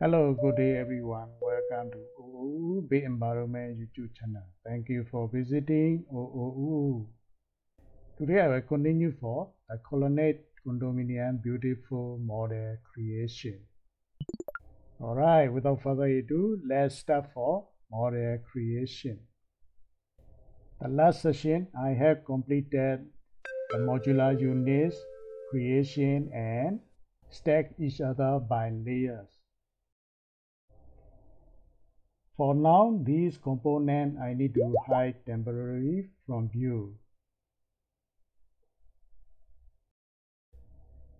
Hello, good day everyone. Welcome to OOUU Big Environment YouTube channel. Thank you for visiting OOUU. Today I will continue for the Colonnade condominium beautiful model creation. Alright, without further ado, let's start for model creation. The last session I have completed the modular units creation and stack each other by layers. For now, these components I need to hide temporarily from view.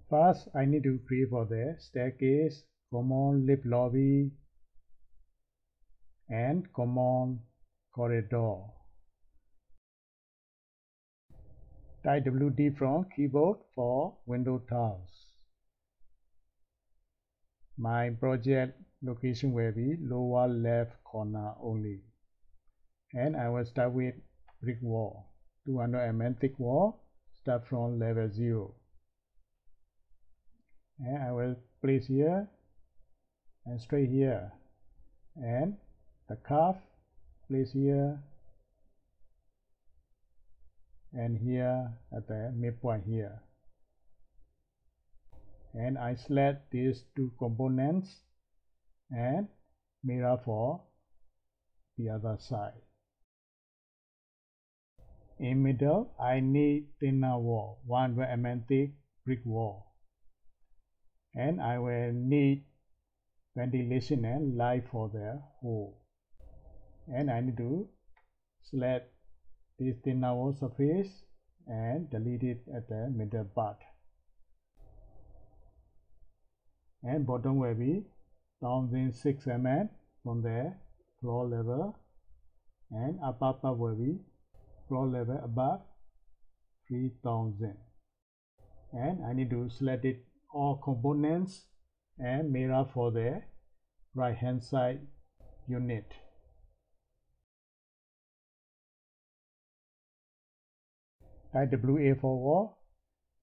First, I need to create for the staircase, common lift lobby, and common corridor. Type WD from keyboard for window tiles. My project location will be lower left corner only, and I will start with brick wall, 200 mm thick wall, start from level 0, and I will place here and straight here, and the curve place here and here at the midpoint here, and I select these two components and mirror for the other side. In middle, I need thinner wall, 100 mm thick brick wall, and I will need ventilation and light for the hole, and I need to select this thinner wall surface and delete it at the middle part, and bottom will be down in 6 mm from the floor level, and upper part will be floor level above 3000, and I need to select it all components and mirror for the right hand side unit. Type WA for wall,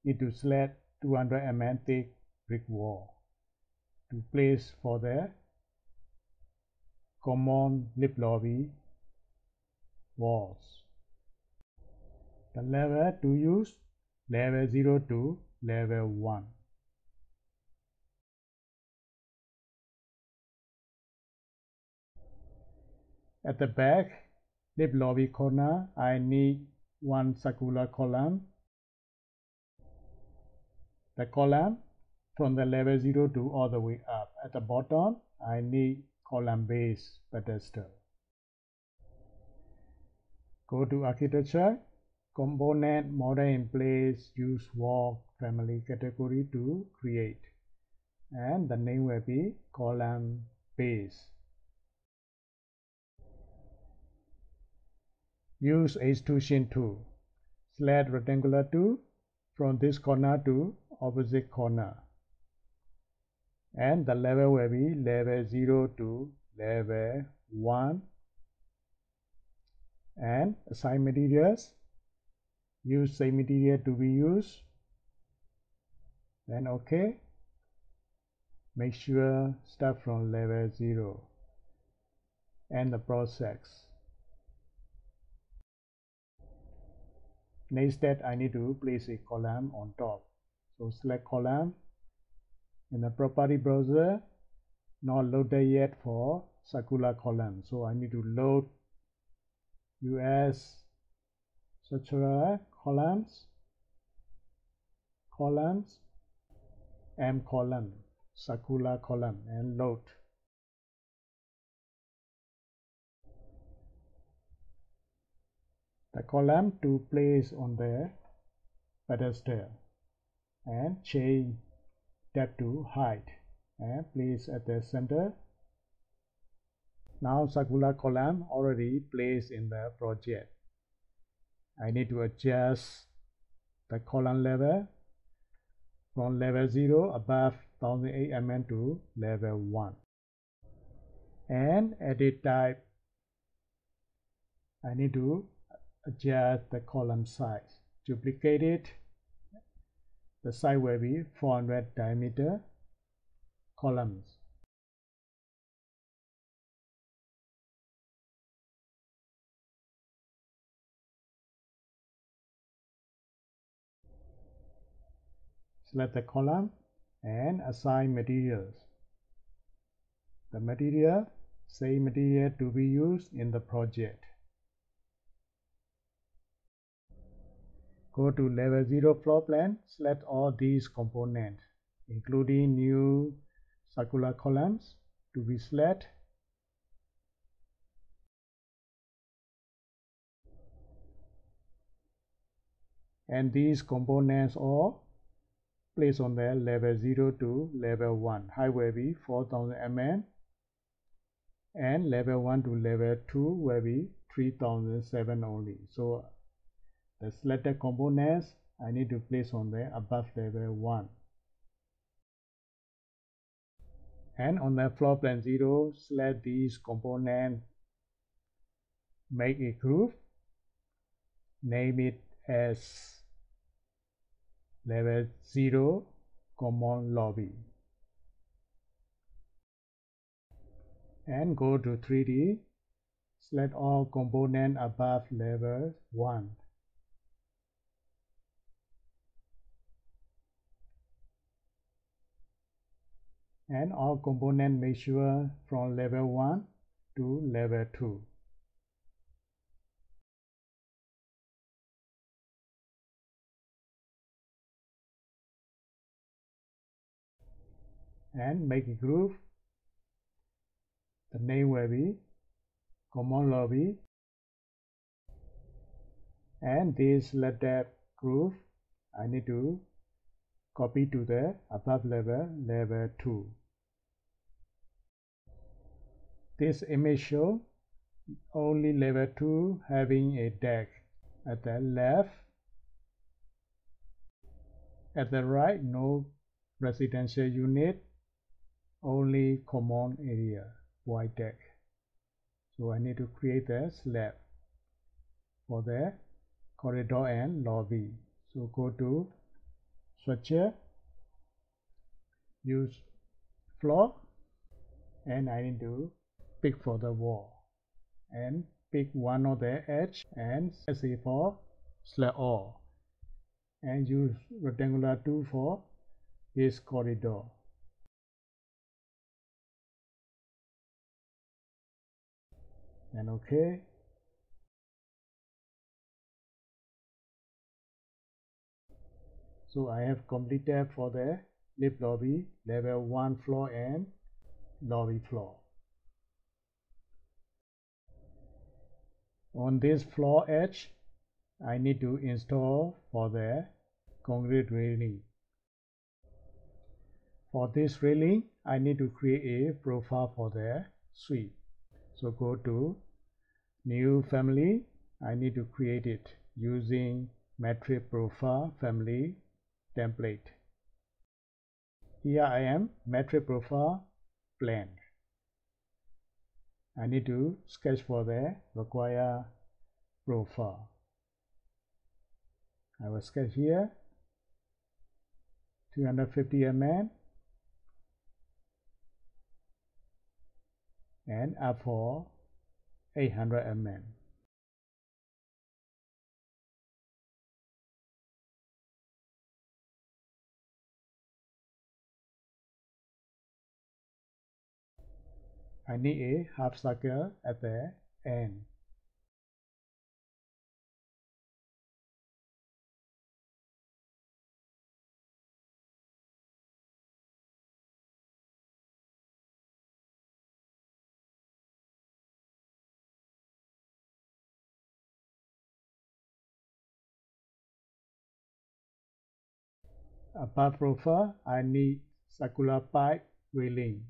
need to select 200 mm thick brick wall to place for the common lift lobby walls. The level to use, level 0 to level 1. At the back lift lobby corner, I need one circular column. The column from the level 0 to all the way up. At the bottom, I need column base pedestal. Go to architecture, component, model in place, use wall family category to create, and the name will be column base. Use extrusion tool, select rectangular tool from this corner to opposite corner, and the level will be level 0 to level 1, and assign materials, use same material to be used, then OK. Make sure start from level 0 and the process. Next step, I need to place a column on top, so select column. In the property browser, not loaded yet for circular column, so I need to load US circular columns M column, circular column, and load. The column to place on the pedestal and change tab to hide and place at the center. Now circular column already placed in the project. I need to adjust the column level from level 0 above 1008 mm to level 1, and edit type, I need to adjust the column size, duplicate it. The size will be 400 diameter columns. Select the column and assign materials. The material, same material to be used in the project. Go to level 0 floor plan, select all these components, including new circular columns to be selected. And these components are placed on the level 0 to level 1, height will be 4000 mm and level 1 to level 2 will be 3007 only. So the selected components I need to place on the above level 1. And on the floor plan 0, select these components, make a groove, name it as level 0 common lobby, and go to 3D, select all components above level 1 and all components measure from level 1 to level 2. And make a groove. The name will be common lobby, and this letter groove I need to copy to the above level 2. This image shows only level 2 having a deck at the left, at the right no residential unit, only common area white deck. So I need to create a slab for the corridor and lobby. So go to structure, use floor, and I need to pick for the wall and pick one of the edge and say for select all, and use rectangular tool for this corridor. And OK. So I have completed for the lift lobby, level 1 floor and lobby floor. On this floor edge, I need to install for the concrete railing. For this railing, I need to create a profile for the suite. So go to new family, I need to create it using matrix profile family template. Here I am, matrix profile plan. I need to sketch for the required profile. I will sketch here 250 mm and up for 800 mm. I need a half circle at the end. Above profile, I need circular pipe railing.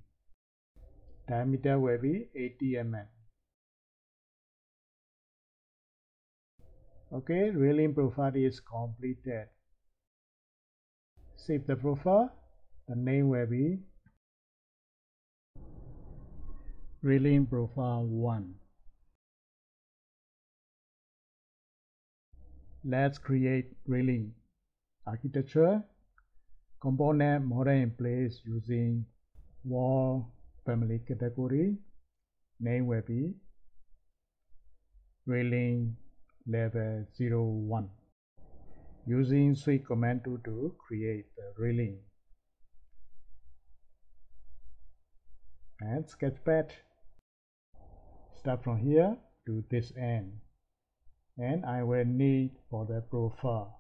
Diameter will be 80 mm. Okay, railing profile is completed. Save the profile. The name will be railing profile 1. Let's create railing architecture. Component model in place using wall family category. Name will be railing level 01. using C command to create the reeling. And sketchpad, start from here to this end, and I will need for the profile.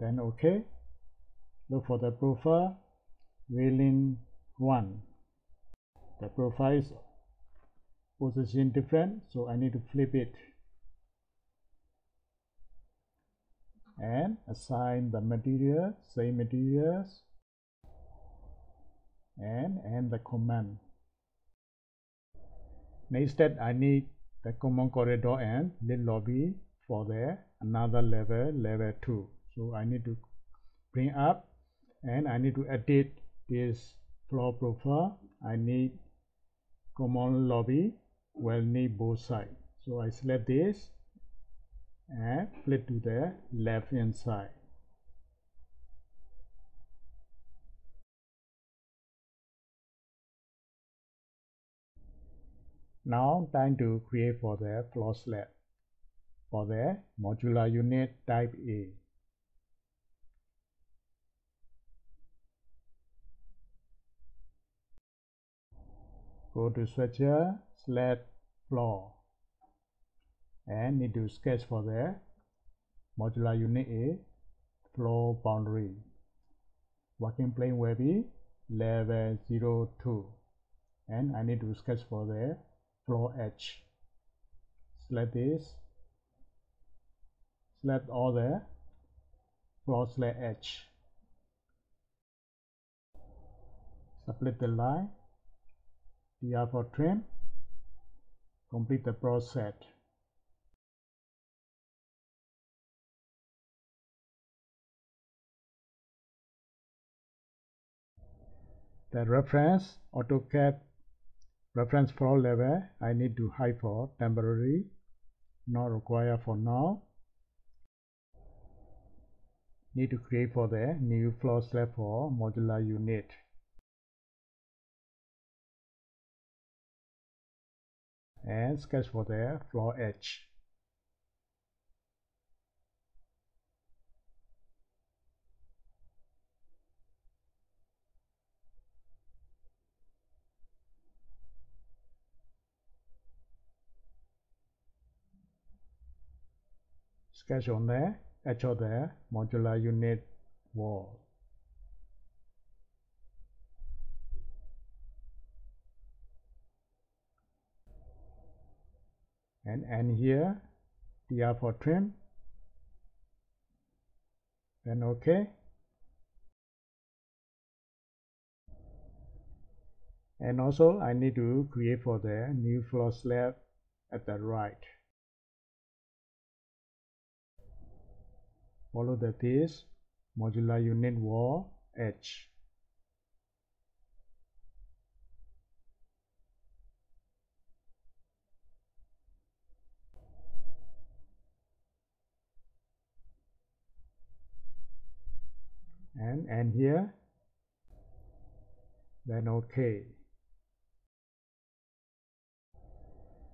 Then OK, look for the profile, reeling 1. The profile is position different, so I need to flip it and assign the material, same materials, and end the command. Next step, I need the common corridor and lead lobby for the another level, level 2. So I need to bring up and I need to edit this floor profile. I need common lobby, will need both sides. So I select this and flip to the left hand side. Now time to create for the floor slab. For the modular unit type A, go to Switcher, select floor, and need to sketch for the modular unit A floor boundary. Working plane will be level 02, and I need to sketch for the floor edge. Select this, select all the floor slab edge, split the line, DR for trim, complete the process. The reference AutoCAD reference floor level, I need to hide for temporary, not required for now. Need to create for the new floor slab for modular unit. And sketch for the floor edge. Sketch on the edge of the modular unit wall. And here, DR for trim, then OK. And also I need to create for the new floor slab at the right. Follow the this modular unit wall edge. And here, then OK.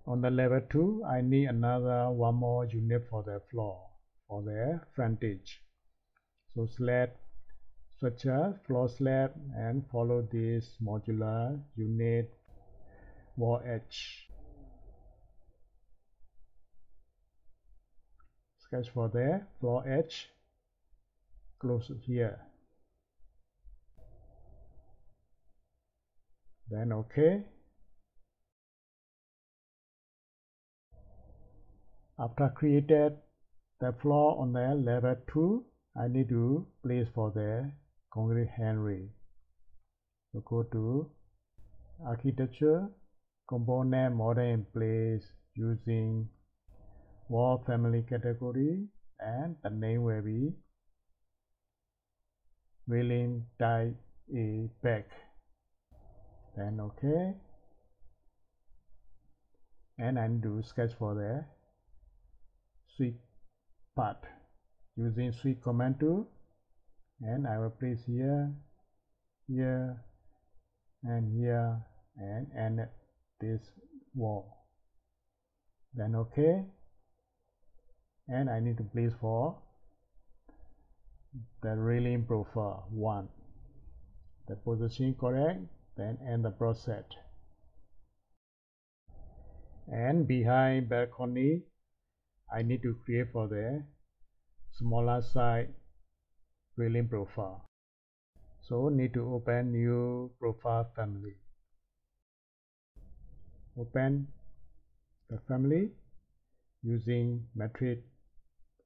On the level 2, I need another one more unit for the floor, for the frontage. So select Switcher, floor slab, and follow this modular unit wall edge. Sketch for the floor edge, close here. Then OK. After created the floor on the level 2, I need to place for the concrete handrail. So go to Architecture, Component, Model in Place, using Wall Family category, and the name will be Reeling Type A Back. Then OK, and I need to sketch for the sweep part using sweep command tool, and I will place here, here, and here, and end this wall. Then OK, and I need to place for the reeling profile 1, the position correct, then end the process. And behind balcony I need to create for the smaller side reeling profile, so need to open new profile family. Open the family using matrix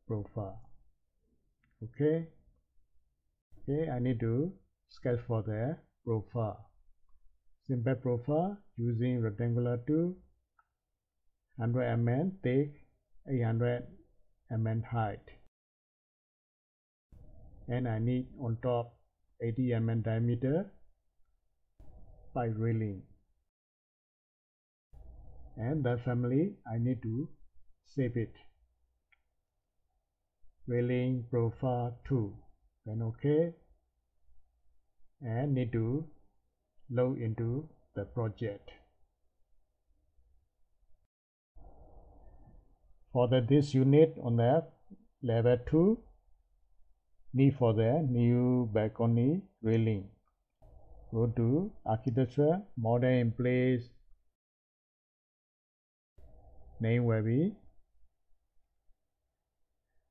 profile. Okay, I need to sketch for the profile, simple profile using rectangular 2, 100 mm thick, 800 mm height, and I need on top 80 mm diameter by railing. And that family I need to save it, railing profile 2, then OK, and need to load into the project. For this unit on the level 2, need for the new balcony railing. Go to architecture, model in place, name will be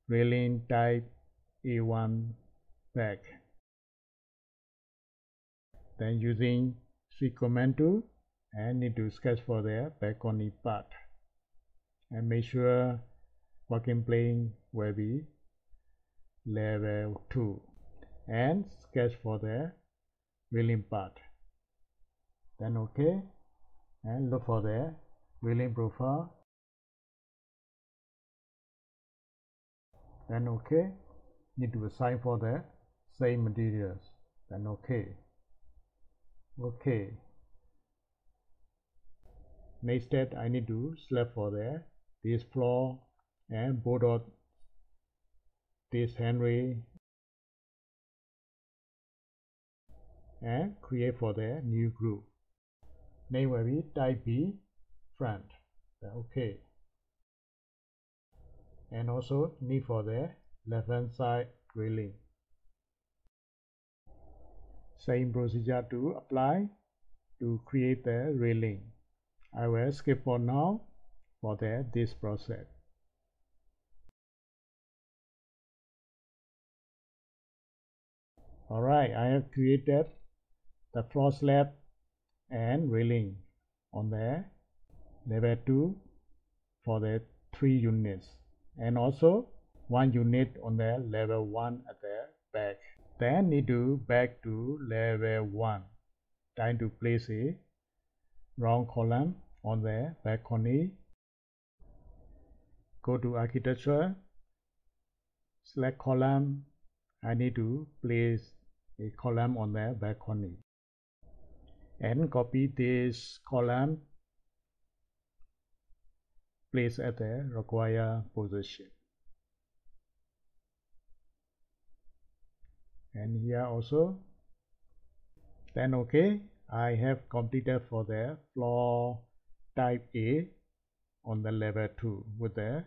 railing type A1 back. Then using shift command 2 and need to sketch for the balcony part, and make sure working plane will be level 2, and sketch for the railing part, then OK, and look for the railing profile, then OK, need to assign for the same materials, then OK. Next step, I need to select for the this floor and board of this handrail and create for the new group. Name will be type B front, then OK. And also need for the left hand side railing. Same procedure to apply to create the railing. I will skip for now for this process. Alright, I have created the floor slab and railing on the level 2 for the 3 units, and also 1 unit on the level 1 at the back. Then need to back to level 1. Time to place a round column on the balcony. Go to architecture, select column. I need to place a column on the balcony, and copy this column, place at the required position. And here also, then OK, I have completed for the floor type A on the level 2 with the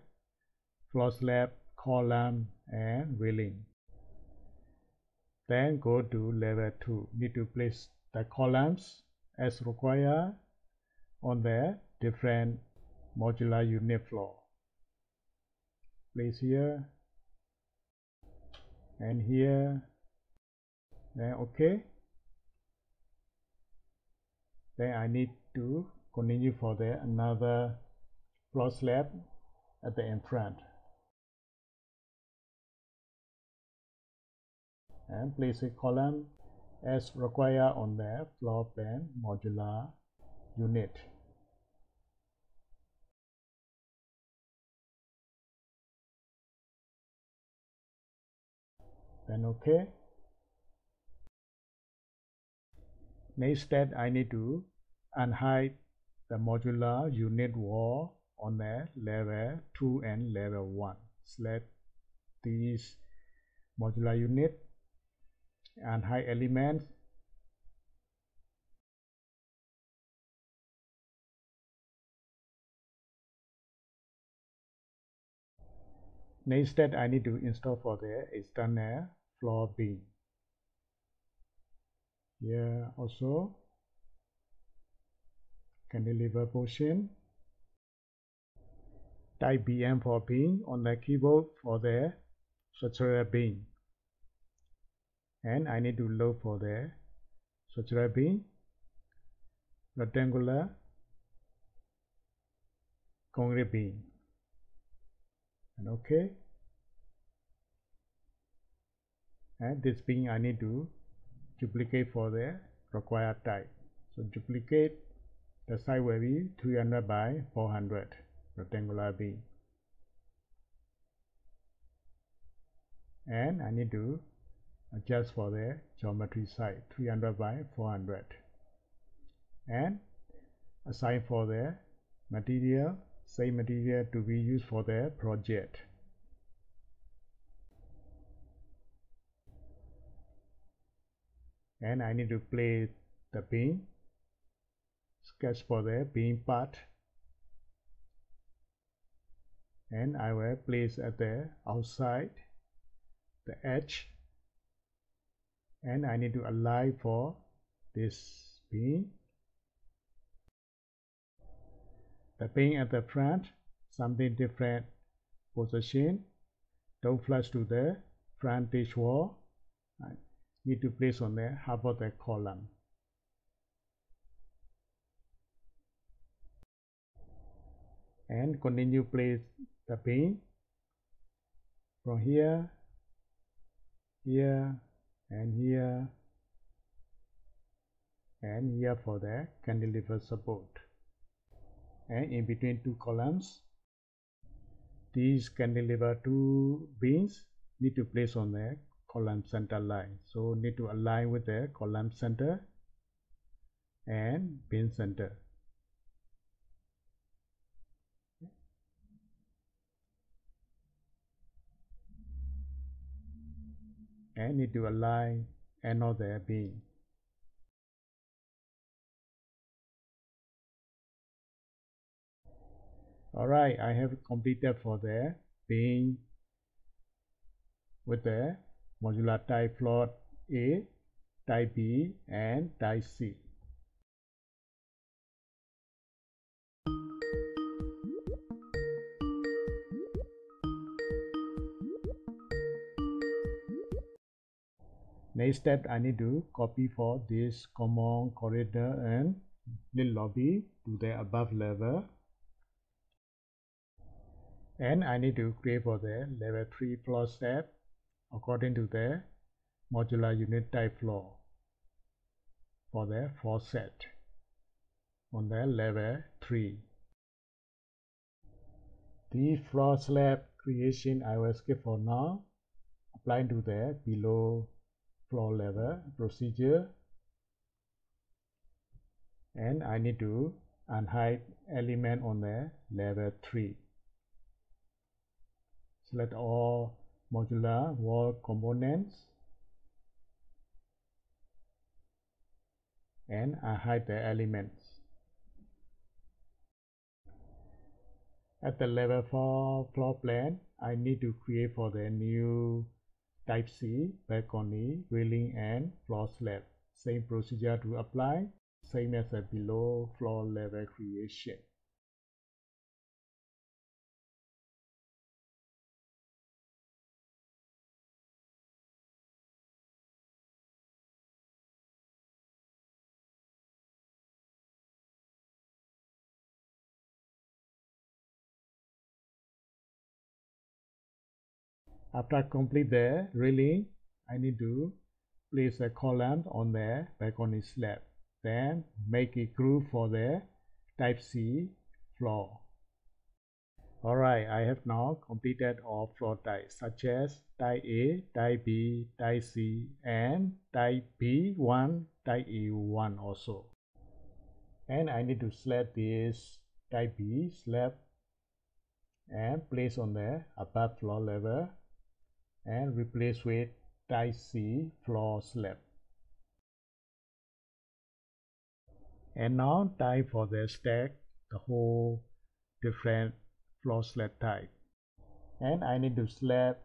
floor slab, column and railing. Then go to level 2, need to place the columns as required on the different modular unit floor. Place here and here, then OK. Then I need to continue for the another floor slab at the end front, and place a column as required on the floor plan modular unit. Then OK. Next step, I need to unhide the modular unit wall on the level 2 and level 1. Select these modular unit, unhide elements, next step I need to install for the external floor B. Here also cantilever portion. Type BM for beam on the keyboard for the structural beam, and I need to look for the structural beam. Rectangular concrete beam, and OK. And this beam I need to duplicate for the required type. So duplicate, the size will be 300 by 400 rectangular beam, and I need to adjust for the geometry size 300 by 400, and assign for the material, same material to be used for the project. And I need to place the beam, sketch for the beam part, and I will place at the outside, the edge, and I need to align for this beam. The beam at the front, something different position, don't flush to the frontage wall. I need to place on the half of the column. And continue place the beam from here, here, and here, and here for the cantilever support. And in between two columns, these cantilever two beams need to place on the column center line. So need to align with the column center and beam center. And need to align another beam. Alright, I have completed for the beam with the modular type floor A, type B, and type C. Next step, I need to copy for this common corridor and lift lobby to the above level. And I need to create for the level 3 floor step according to the modular unit type floor for the floor set on the level 3. The floor slab creation I will skip for now. Applying to the below floor level procedure, and I need to unhide element on the level 3. Select all modular wall components and hide the elements. At the level 4 floor plan, I need to create for the new type C balcony, railing, and floor slab. Same procedure to apply, same as the below floor level creation. After I complete the railing, I need to place a column on the balcony slab, then make a groove for the type C floor. Alright, I have now completed all floor types such as type A, type B, type C, and type B1, type E1 also. And I need to select this type B slab and place on the above floor level, and replace with type C floor slab. And now type for the stack, the whole different floor slab type. And I need to select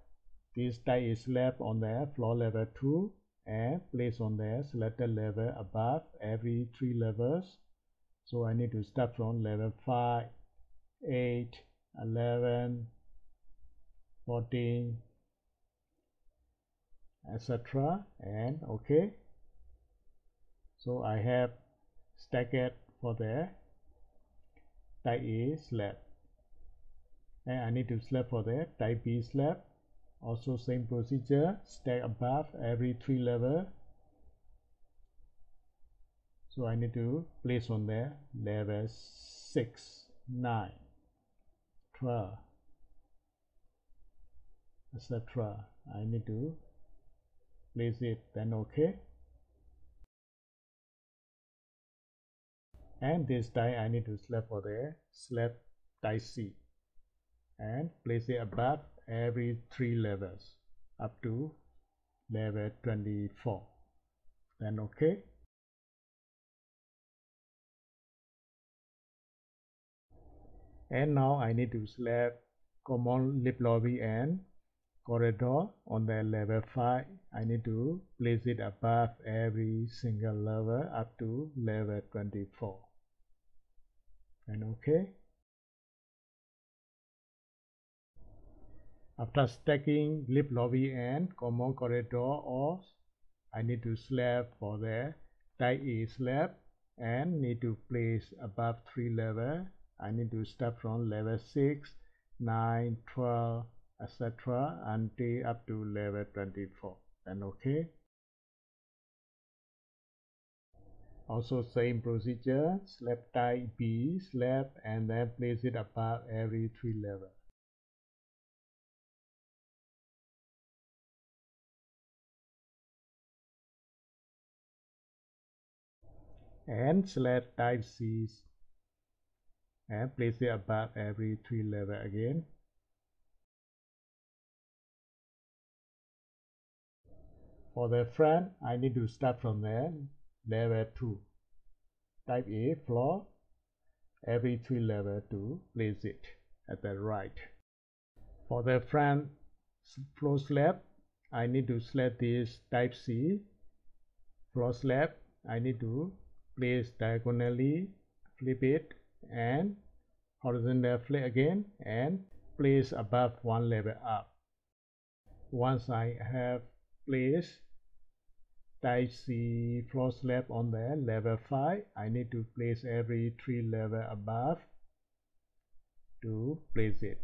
This die is left on the floor level 2 and placed on the selected level above every 3 levels. So I need to start from level 5, 8, 11, 14, etc. and OK. So I have stacked for the type A slab, and I need to slab for the type B slab. Also same procedure, stack above every 3 level. So I need to place on the level 6, 9, 12, etc. I need to place it, then OK. And this die I need to slab for the slab die C and place it above every 3 levels up to level 24, then OK. And now I need to slab common lift lobby and corridor on the level 5. I need to place it above every single level up to level 24, and OK. After stacking lift lobby and common corridor, or I need to slab for the type A slab and need to place above 3 level. I need to start from level 6, 9, 12, etc. until up to level 24, and OK. Also same procedure, slab type B slab and then place it above every 3 level. And slab type C and place it above every 3 level again. For the front, I need to start from the level 2, type A floor, every 3 level to place it at the right. For the front floor slab, I need to select this type C floor slab. I need to place diagonally, flip it and horizontally again and place above 1 level up. Once I have placed type C floor slab on the level 5, I need to place every 3 level above to place it.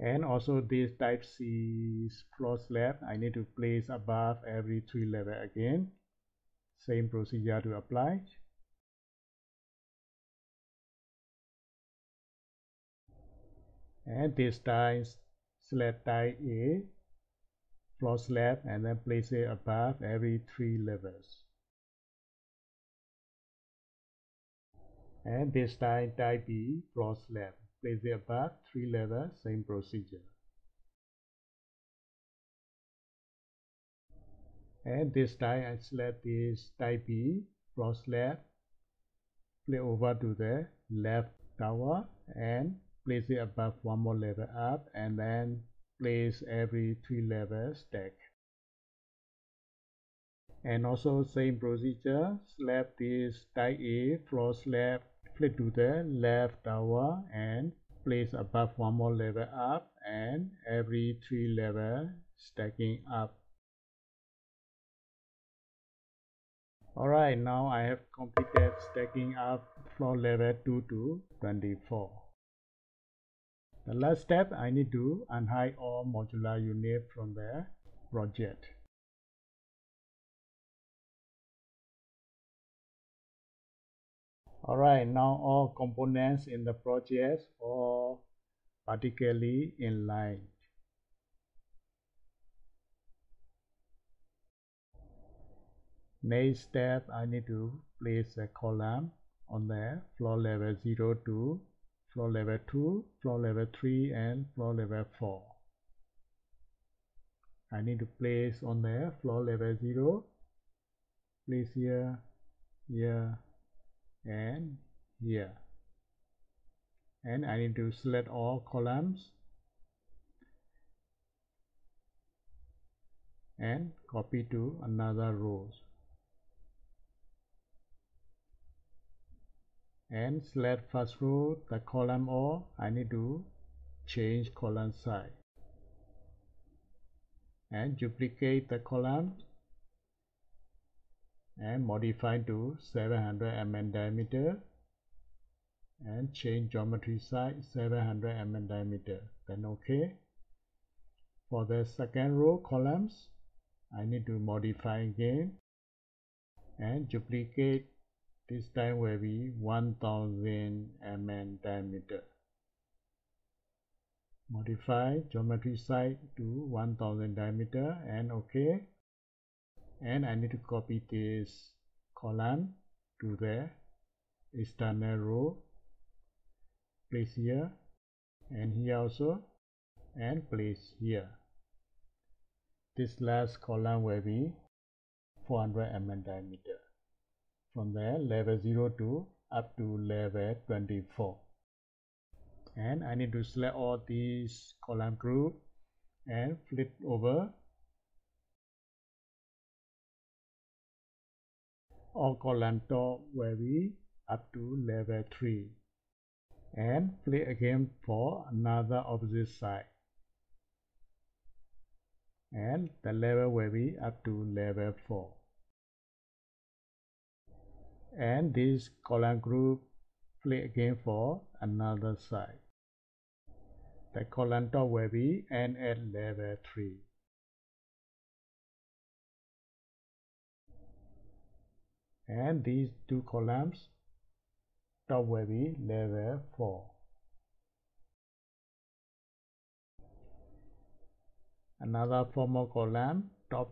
And also this type C floor slab I need to place above every 3 level again. Same procedure to apply. And this time select type A floor slab and then place it above every 3 levels. And this time type B floor slab, place it above 3 levels, same procedure. And this time I select this type B floor slab, flip over to the left tower and place it above 1 more level up and then place every 3 level stack. And also same procedure, slap this type A floor slab, flip to the left tower and place above 1 more level up and every 3 level stacking up. Alright, now I have completed stacking up floor level 2 to 24. The last step, I need to unhide all modular units from the project. Alright, now all components in the project are vertically in line. Next step, I need to place a column on the floor level 0 to floor level 2, floor level 3 and floor level 4. I need to place on the floor level 0, place here, here and here. and I need to select all columns and copy to another rows and select first row, the column all. I need to change column size and duplicate the column and modify to 700 mm diameter and change geometry size 700 mm diameter, then OK. For the second row columns, I need to modify again and duplicate. This time will be 1000 mm diameter. Modify geometry size to 1000 diameter and OK. And I need to copy this column to the external row. Place here and here also, and place here. This last column will be 400 mm diameter. From there, level 0 to up to level 24. And I need to select all these column group and flip over. All column top will be up to level 3. And play again for another opposite side, and the level will be up to level 4. And this column group play again for another side. The column top will be end at level 3. And these two columns top will be level 4. Another four more column top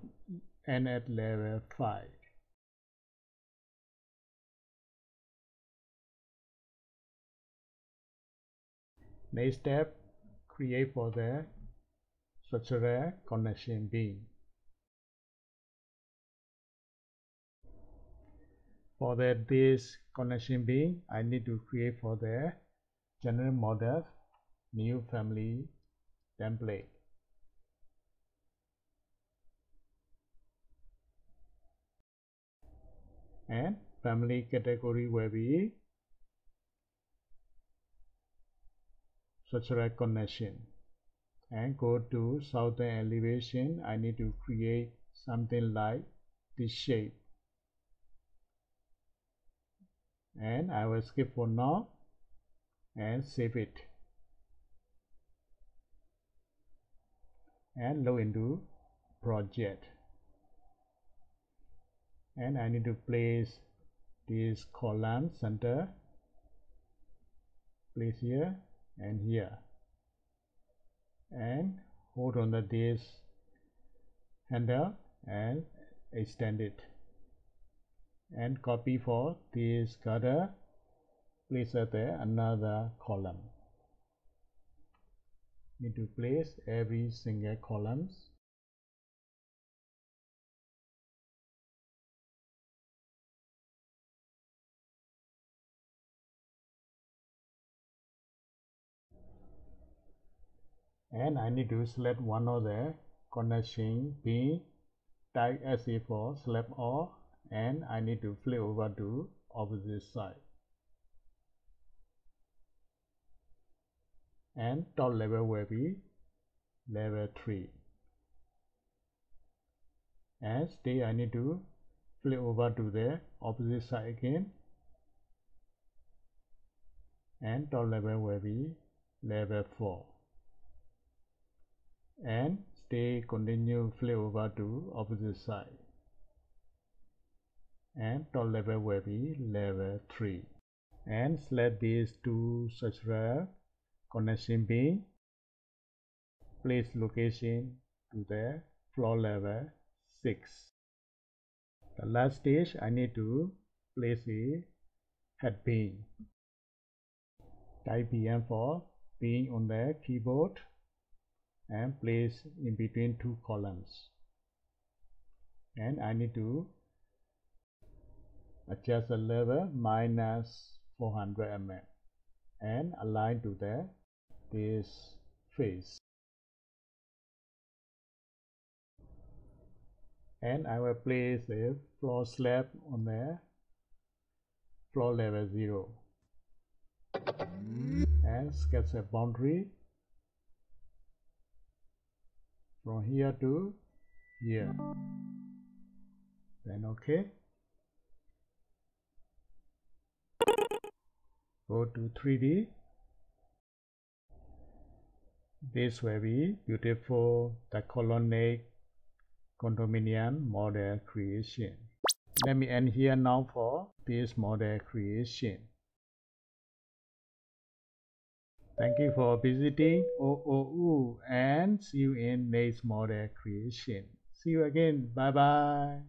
end at level 5. Next step, create for the structural connection beam. For this connection beam, I need to create for the general model new family template. And family category will be structural connection. And go to southern elevation. I need to create something like this shape. And I will skip for now and save it and load into project. And I need to place this column center, place here and here, and hold on to this handle and extend it. And copy for this gutter, place at another column. Need to place every single columns. And I need to select one of the connection beam, type SA for select all. And I need to flip over to opposite side. And top level will be level 3. And stay, I need to flip over to the opposite side again. And top level will be level 4. And stay, continue, flip over to opposite side. And top level will be level 3. And select these two structural connection beam. Place location to the floor level 6. The last stage, I need to place a head beam. Type BM for beam on the keyboard and place in between two columns. And I need to adjust the level minus 400 mm and align to this face. And I will place a floor slab on the floor level 0 and sketch a boundary from here to here, then OK. Go to 3D. This will be beautiful, the Colonnade condominium model creation. Let me end here now for this model creation. Thank you for visiting OOUU and see you in next model creation. See you again. Bye bye.